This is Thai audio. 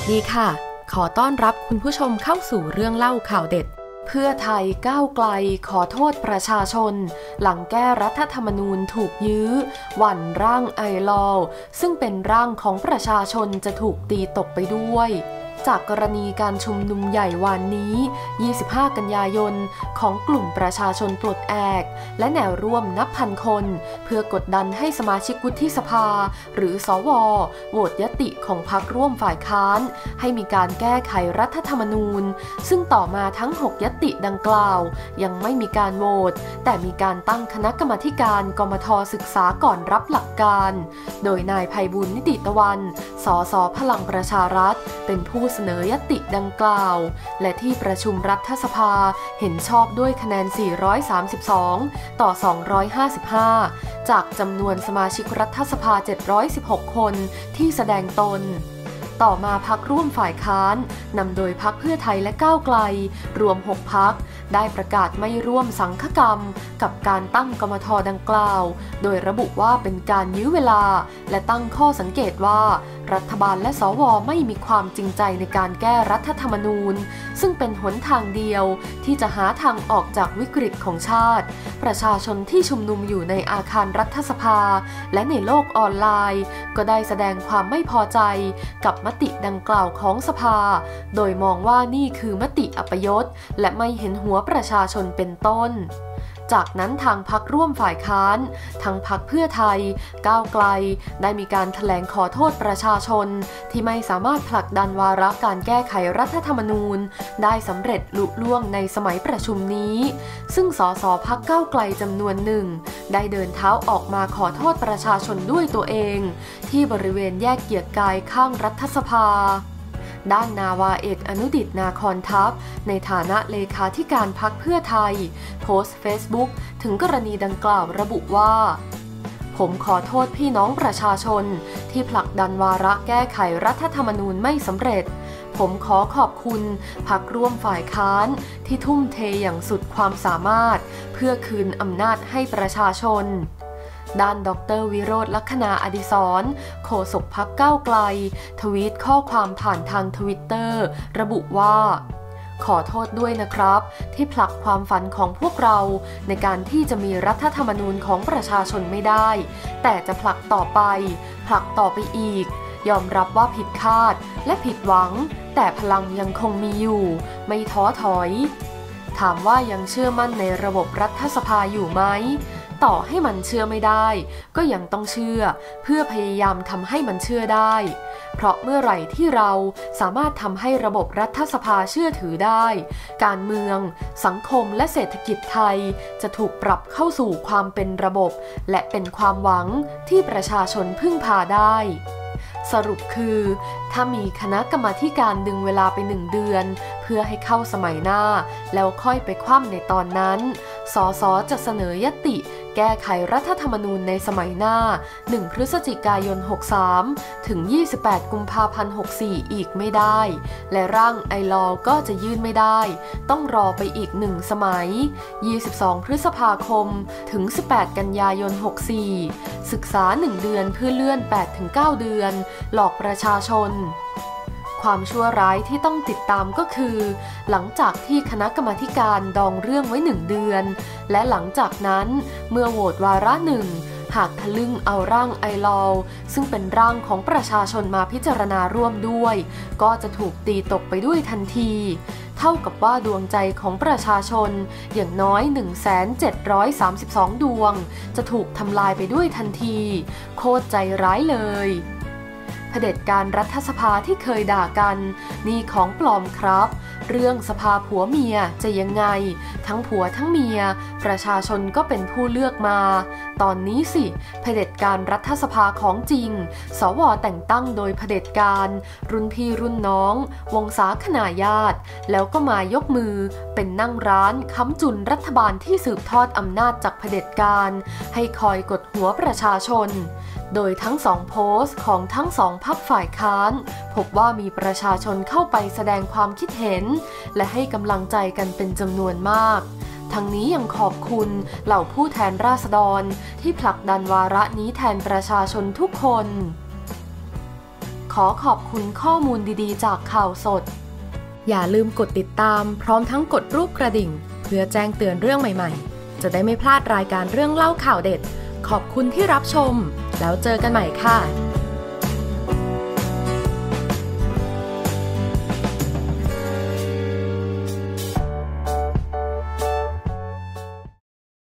สดีค่ะขอต้อนรับคุณผู้ชมเข้าสู่เรื่องเล่าข่าวเด็ดเพื่อไทยก้าวไกลขอโทษประชาชนหลังแก้รัฐธรรมนูญถูกยื้อหวั่นร่างไอลอว์ซึ่งเป็นร่างของประชาชนจะถูกตีตกไปด้วยจากกรณีการชุมนุมใหญ่วันนี้ 25 กันยายนของกลุ่มประชาชนปลดแอกและแนวร่วมนับพันคนเพื่อกดดันให้สมาชิกวุฒิสภาหรือสว.โหวตญัตติของพรรคร่วมฝ่ายค้านให้มีการแก้ไขรัฐธรรมนูญซึ่งต่อมาทั้ง 6 ญัตติดังกล่าวยังไม่มีการโหวตแต่มีการตั้งคณะกรรมาธิการกมธ.ศึกษาก่อนรับหลักการโดยนายไพบูลย์นิติตะวันส.ส.พลังประชารัฐเป็นผู้เสนอญัตติดังกล่าวและที่ประชุมรัฐสภาเห็นชอบด้วยคะแนน432ต่อ255จากจำนวนสมาชิกรัฐสภา716คนที่แสดงตนต่อมาพรรคร่วมฝ่ายค้านนำโดยพรรคเพื่อไทยและก้าวไกลรวม6พรรคได้ประกาศไม่ร่วมสังฆกรรมกับการตั้งกมธ.ดังกล่าวโดยระบุว่าเป็นการยื้อเวลาและตั้งข้อสังเกตว่ารัฐบาลและสว.ไม่มีความจริงใจในการแก้รัฐธรรมนูญซึ่งเป็นหนทางเดียวที่จะหาทางออกจากวิกฤตของชาติประชาชนที่ชุมนุมอยู่ในอาคารรัฐสภาและในโลกออนไลน์ก็ได้แสดงความไม่พอใจกับมติดังกล่าวของสภาโดยมองว่านี่คือมติอัปยศและไม่เห็นหัวประชาชนเป็นต้นจากนั้นทางพรรคร่วมฝ่ายค้านทั้งพรรคเพื่อไทยก้าวไกลได้มีการแถลงขอโทษประชาชนที่ไม่สามารถผลักดันวาระการแก้ไขรัฐธรรมนูญได้สำเร็จลุล่วงในสมัยประชุมนี้ซึ่งส.ส.พรรคก้าวไกลจำนวนหนึ่งได้เดินเท้าออกมาขอโทษประชาชนด้วยตัวเองที่บริเวณแยกเกียรติกายข้างรัฐสภาด้านนาวาเอกอนุดิษฐ์นาคอนทัพในฐานะเลขาธิการพรรคเพื่อไทยโพสต์เฟซบุ๊กถึงกรณีดังกล่าวระบุว่าผมขอโทษพี่น้องประชาชนที่ผลักดันวาระแก้ไขรัฐธรรมนูญไม่สำเร็จผมขอขอบคุณพรรคร่วมฝ่ายค้านที่ทุ่มเทอย่างสุดความสามารถเพื่อคืนอำนาจให้ประชาชนด้านดร.วิโรจน์ลักขณาอดิศรโฆษกพรรคก้าวไกลทวีตข้อความผ่านทาง Twitter ระบุว่าขอโทษด้วยนะครับที่ผลักความฝันของพวกเราในการที่จะมีรัฐธรรมนูญของประชาชนไม่ได้แต่จะผลักต่อไปอีกยอมรับว่าผิดคาดและผิดหวังแต่พลังยังคงมีอยู่ไม่ท้อถอยถามว่ายังเชื่อมั่นในระบบรัฐสภาอยู่ไหมต่อให้มันเชื่อไม่ได้ก็ยังต้องเชื่อเพื่อพยายามทำให้มันเชื่อได้เพราะเมื่อไหร่ที่เราสามารถทำให้ระบบรัฐสภาเชื่อถือได้การเมืองสังคมและเศรษฐกิจไทยจะถูกปรับเข้าสู่ความเป็นระบบและเป็นความหวังที่ประชาชนพึ่งพาได้สรุปคือถ้ามีคณะกรรมาธิการดึงเวลาไป1เดือนเพื่อให้เข้าสมัยหน้าแล้วค่อยไปคว่ำในตอนนั้นส.ส.จะเสนอญัตติแก้ไขรัฐธรรมนูญในสมัยหน้า1พฤศจิกายน63ถึง28กุมภาพันธ์64อีกไม่ได้และร่างไอลอว์ก็จะยื่นไม่ได้ต้องรอไปอีก1สมัย22พฤษภาคมถึง18กันยายน64ศึกษา1เดือนเพื่อเลื่อน 8-9 เดือนหลอกประชาชนความชั่วร้ายที่ต้องติดตามก็คือหลังจากที่คณะกรรมาธิการดองเรื่องไว้1เดือนและหลังจากนั้นเมื่อโหวตวาระ1หากทะลึ่งเอาร่างไอลอว์ซึ่งเป็นร่างของประชาชนมาพิจารณาร่วมด้วยก็จะถูกตีตกไปด้วยทันทีเท่ากับว่าดวงใจของประชาชนอย่างน้อย 1,732 ดวงจะถูกทำลายไปด้วยทันทีโคตรใจร้ายเลยเผด็จการรัฐสภาที่เคยด่ากันนี่ของปลอมครับเรื่องสภาผัวเมียจะยังไงทั้งผัวทั้งเมียประชาชนก็เป็นผู้เลือกมาตอนนี้สิเผด็จการรัฐสภาของจริงสว.แต่งตั้งโดยเผด็จการรุ่นพี่รุ่นน้องวงศาคณาญาติแล้วก็มายกมือเป็นนั่งร้านค้ำจุนรัฐบาลที่สืบทอดอำนาจจากเผด็จการให้คอยกดหัวประชาชนโดยทั้งสองโพสต์ของทั้งสองพรรคฝ่ายค้านพบว่ามีประชาชนเข้าไปแสดงความคิดเห็นและให้กำลังใจกันเป็นจำนวนมากทั้งนี้ยังขอบคุณเหล่าผู้แทนราษฎรที่ผลักดันวาระนี้แทนประชาชนทุกคน ขอขอบคุณข้อมูลดีๆจากข่าวสดอย่าลืมกดติดตามพร้อมทั้งกดรูปกระดิ่งเพื่อแจ้งเตือนเรื่องใหม่ๆจะได้ไม่พลาดรายการเรื่องเล่าข่าวเด็ดขอบคุณที่รับชมแล้วเจอกันใหม่ค่ะ